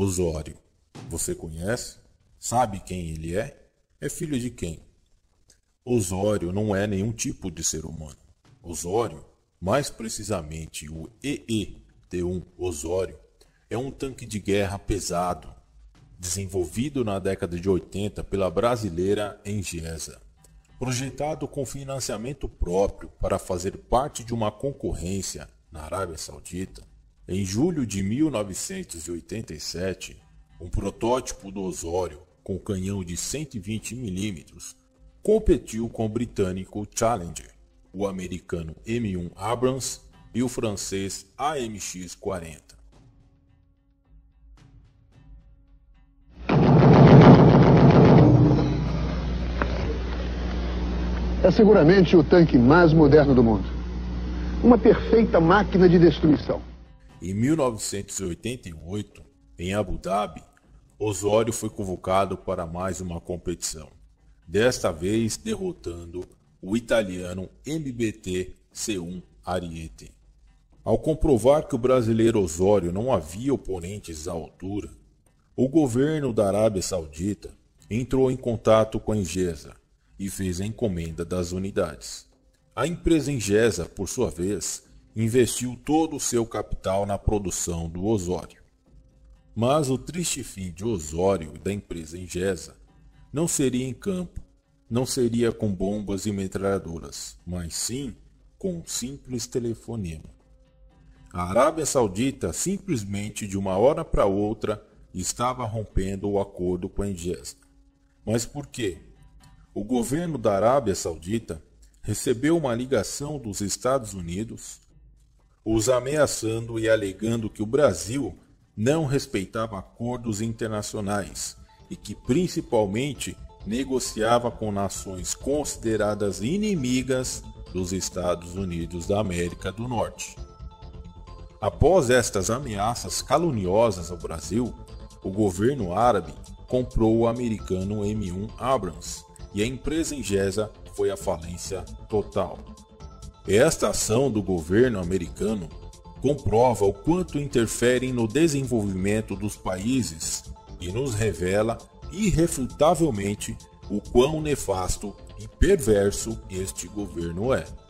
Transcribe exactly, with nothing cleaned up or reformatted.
Osório. Você conhece? Sabe quem ele é? É filho de quem? Osório não é nenhum tipo de ser humano. Osório, mais precisamente o E E T um Osório, é um tanque de guerra pesado, desenvolvido na década de oitenta pela brasileira Engesa, projetado com financiamento próprio para fazer parte de uma concorrência na Arábia Saudita. Em julho de mil novecentos e oitenta e sete, um protótipo do Osório com canhão de cento e vinte milímetros competiu com o britânico Challenger, o americano M um Abrams e o francês A M X quarenta. É seguramente o tanque mais moderno do mundo. Uma perfeita máquina de destruição. Em mil novecentos e oitenta e oito, em Abu Dhabi, Osório foi convocado para mais uma competição, desta vez derrotando o italiano M B T C um Ariete. Ao comprovar que o brasileiro Osório não havia oponentes à altura, o governo da Arábia Saudita entrou em contato com a Engesa e fez a encomenda das unidades. A empresa Engesa, por sua vez, investiu todo o seu capital na produção do Osório. Mas o triste fim de Osório e da empresa Engesa não seria em campo, não seria com bombas e metralhadoras, mas sim com um simples telefonema. A Arábia Saudita, simplesmente de uma hora para outra, estava rompendo o acordo com a Engesa. Mas por quê? O governo da Arábia Saudita recebeu uma ligação dos Estados Unidos, os ameaçando e alegando que o Brasil não respeitava acordos internacionais e que principalmente negociava com nações consideradas inimigas dos Estados Unidos da América do Norte. Após estas ameaças caluniosas ao Brasil, o governo árabe comprou o americano M um Abrams, e a empresa Engesa foi à falência total. Esta ação do governo americano comprova o quanto interferem no desenvolvimento dos países e nos revela irrefutavelmente o quão nefasto e perverso este governo é.